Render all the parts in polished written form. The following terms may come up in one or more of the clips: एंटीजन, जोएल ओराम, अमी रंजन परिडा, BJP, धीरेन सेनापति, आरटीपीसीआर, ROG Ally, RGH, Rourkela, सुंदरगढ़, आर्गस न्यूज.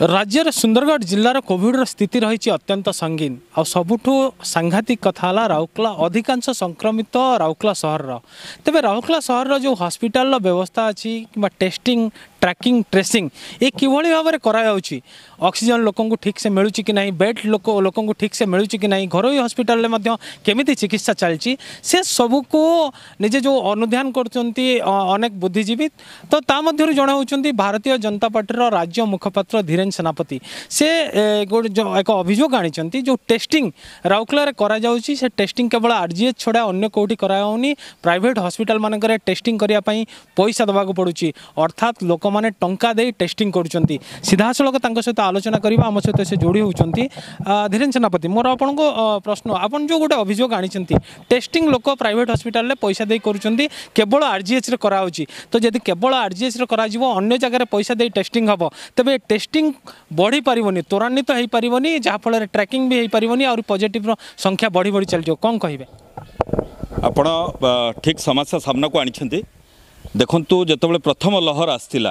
राज्य रे सुंदरगढ़ जिल्लार कोविड स्थिति रही अत्यंत संगीन आ सबुठू सांघातिक कथा राउरकेला अधिकांश संक्रमित राउरकेला सहर तेबे राउरकेला सहर जो हॉस्पिटल व्यवस्था अच्छी कि टेस्टिंग ट्रैकिंग ट्रेसिंग ये किभली भाव में करायाउची ऑक्सीजन लोकं को ठीक से मिलूची कि नहीं बेड लोकं को ठीक से मिलूची कि नहीं घरोई हॉस्पिटल ले मध्य केमिति चिकित्सा चलची से सबू को निजे जो अनुध्यान करचंती अनेक बुद्धिजीवी तो ता मध्यरु जण होचंती भारतीय जनता पार्टी राज्य मुखपत्र धीरेन सेनापति से एक अभियोग आनी जो टेस्टिंग राउरकेला करा जाउची से टेस्टिंग केवल आरजीएच छड़ा अन्य कोठी करायाउनी प्राइवेट हॉस्पिटल माने करे टेस्टिंग करिया पई पैसा दबाको पडुची अर्थात लोक माने टंका दे टेस्टिंग करुचंती सीधा सलक तांको सहित आलोचना करबा आम सहित से जोड़ी होचंती धीरेन सेनापति मोर आपण को प्रश्न आपण जो गोटे अभियोग आनी टेस्टिंग लोक प्राइवेट हॉस्पिटल पैसा दे करुचंती केवल आरजीएच रे कराउची तो यदि केवल आरजीएच रे करा जीवो अन्य जगह रे पैसा दे टेस्टिंग हबो तबे टेस्टिंग बढ़ी पारिबोनी त्वरान्वित होई पारिबोनी जहा फल रे ट्रैकिंग भी होई पारिबोनी और पॉजिटिव रो संख्या बढ़ी बढ़ी चल जो कोन कहिबे आपण ठीक समस्या सामना को आनी देखंतु जतबेले प्रथम लहर आस्थिला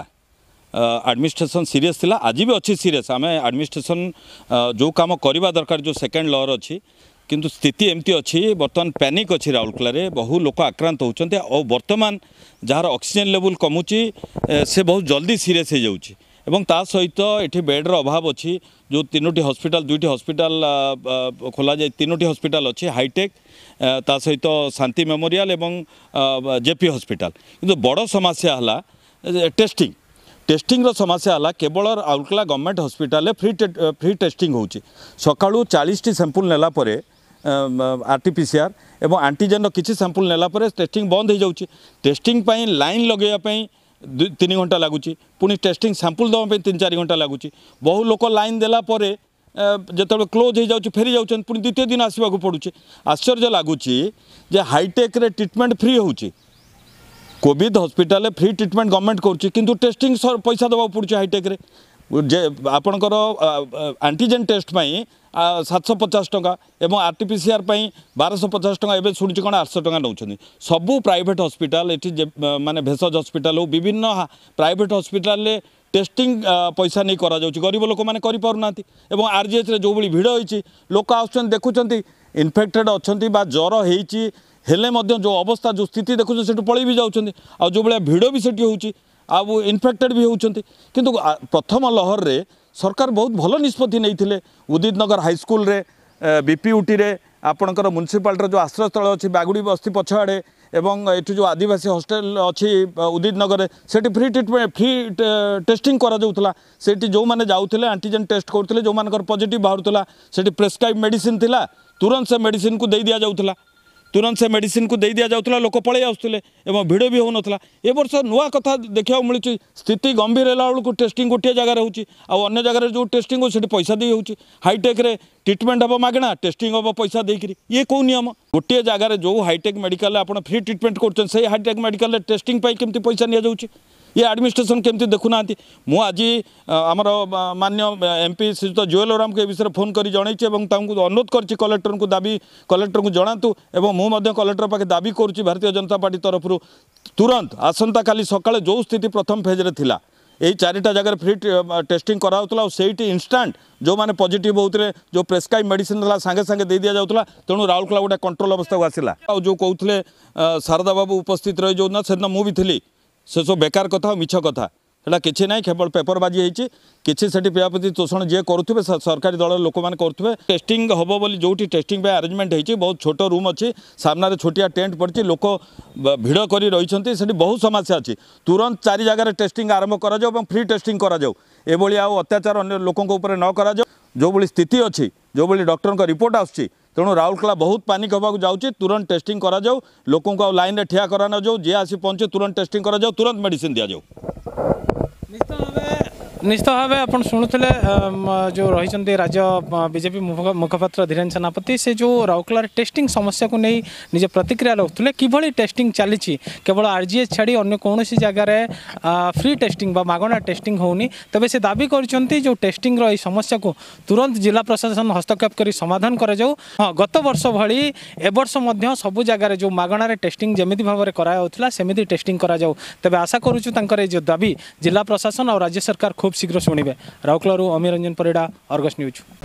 एडमिनिस्ट्रेशन सीरियस थिला आज भी अच्छी सीरियस आम एडमिनिस्ट्रेशन जो काम करवा दरकार जो सेकेंड लहर अच्छी किंतु स्थिति एमती अच्छी बर्तमान पैनिक अच्छी राउरकेला बहु लोक आक्रांत होते और बर्तमान जार ऑक्सीजन लेवल कमुची से बहुत जल्दी सीरियस हो जाउची एवं ता सहित ये बेड्र अभाव अच्छी जो तीनोटी हॉस्पिटल दुईटी हॉस्पिटल खोल जाए तीनोटी हॉस्पिटल अच्छी हाईटेक ता सहित शांति मेमोरियल एवं जेपी हॉस्पिटल किंतु बड़ समस्या हला टेस्टिंग टेस्टिंग समस्या है केवल Rourkela government hospital free testing होची सकाळू 40 टी सैंपल नेला परे आरटीपीसीआर एवं एंटीजन किसी सैंपल नेला परे टेस्टिंग बंद हो जाउची टेस्टिंग पई लाइन लगेया पई 3 घंटा लगुची पुनी टेस्टिंग सैंपल दवा पई 3-4 घंटा लगुची बहु लोक लाइन देला परे जतबे क्लोज हो जाउची फेरी जाउचन पुनी द्वितीय दिन आसीबा को पडुची आश्चर्य लगुची जे हाईटेक रे ट्रीटमेंट फ्री होउची COVID hospital free treatment government करुच्ची किंतु टेस्टिंग पैसा दवा पड़े हाईटेक रे जे आपणकर एंटीजन टेस्ट पाई 750 टका एवं आरटीपीसीआर पाई 1250 टका एवं शुणुची कौन 800 टका नौकरी सबू प्राइवेट हॉस्पिटल ये माने भेषज हॉस्पिटल हो विभिन्न प्राइवेट हॉस्पिटल टेस्टिंग पैसा नहीं करा जाउची गरीब लोक माने करि पारुनांती एवं आरजीएच रे जो भली भीड़ होईची लोक आउछन देखुचंती इन्फेक्टेड अच्छी ज्वर होईची हेले मध्य जो अवस्था जो स्थिति देखुछन सेठ पळी भी जाउछन आ जो भले भिड़ो भी सेठी होउची आ वो इन्फेक्टेड भी होउछन किंतु प्रथम लहर रे सरकार बहुत भल निष्पत्ति नैथिले उदित नगर हाई स्कूल रे बीपीयूटी रे आपणकर म्युनिसिपालिटी जो आश्रय स्थल अछि बागुडी बस्ती पछाड़े एवं एठु जो आदिवासी हॉस्टेल अच्छी उदित नगर सेठी फ्री ट्रीटमेंट फ्री टेस्टिंग करा जाउतला सेठी जो माने जाउतले एंटीजन टेस्ट करतले जो मानकर पॉजिटिव बाहुतला सेठी प्रेस्क्राइब मेडिसिन थिला तुरंत से मेडिसिन को दे दिया जाउतला तुरंत से मेडिसिन को दे दिया जाउतला लोक पळे आउतले एवं भिड़ो भी हो नथला ए वर्ष नुवा कथा देखिया मिलुची स्थिति गंभीर होला को टेस्टिंग गोटे जगह रहउची आ अन्य जगह जो टेस्टिंग हो सेठी पैसा दे होउची हाईटेक रे ट्रीटमेंट हबो मागणा टेस्टिंग हबो पैसा देकरी ये को नियम गोटे जगह जो हाईटेक मेडिकल आपण फ्री ट्रीटमेंट करचन से हाईटेक मेडिकल रे टेस्टिंग पाई केमती पैसा निया जाउची ये एडमिनिस्ट्रेशन केमती देखुना मु आज आमर माननीय एमपी श्रीयुक्त जोएल ओराम के विषय फोन कर जनईचे अनुरोध करछि कलेक्टर को दाबी कलेक्टर को जणातु एवं मुझे कलेक्टर पाखे दाबी करुच्ची भारतीय जनता पार्टी तरफ तुरंत आसंता काली सकाळे जो स्थिति प्रथम फेज रे थिला यही 4टा जगह फ्री टेस्टिंग कराउतला और सेठी इंस्टेंट जो माने पॉजिटिव होउतरे जो प्रेस्क्राइब मेडिसिन हला सांगे सांगे दे दिया जाउतला तेणु राउरकेला गोटे कंट्रोल अवस्था को आसिला और जो कहते शारदा बाबू उपस्थित रही जो ना से मु भी थी से सब बेकार कथा मिछ कथा हेटा किसी ना केवल पेपरबाजी होती किसी से पेयापति तोषण जी करुवे सरकारी दल लोक मैंने करेंगे टेस्टिंग हम बोली जो टेस्टिंग आरेंजमेंट होती बहुत छोट रूम अच्छी सामने छोटिया टेंट पड़ती लोक भिड़ कर रही से बहुत समस्या अच्छी तुरंत 4 जगह टेस्टिंग आरंभ कर फ्री टेस्टिंग करत्याचार अन्य लोकों न करा जो भली स्थिति अच्छी जो भली डॉक्टर का रिपोर्ट आसुची तेणु राउरकेला बहुत पानिक होगा जाऊँच तुरंत टेस्टिंग करा जाओ लोकों को लाइन में ठिया कराना जाओ जे आसी पहुँचे तुरंत टेस्टिंग करा जाओ तुरंत मेडिसिन दिया जाओ निश्चित भाव आप शुणुले जो रही राज्य बीजेपी मुखपत्र धीरेन सेनापति से जो राउरकेला टेस्टिंग समस्या को नहीं निज प्रतिक्रिया रखुले किभली टेस्टिंग चली केवल आरजीएच छाड़ी अन्य कौन सी जगह फ्री टेस्टिंग मागणा टेस्टिंग होनी तबे से दाबी करछंती जो टेस्टिंग रही समस्या को तुरंत जिला प्रशासन हस्तक्षेप करी समाधान करा जाऊ हाँ गत वर्ष भली ए वर्ष मध्य सबु जगह जो मागणार टेस्टिंग जेमिति भाव में कराया होतला सेमिति टेस्टिंग करा जाऊ तबे आशा करूछु तंकर ए जो दाबी जिला प्रशासन और राज्य सरकार खूब शीघ्र शुणे राउरकेला अमी रंजन परिडा आर्गस न्यूज।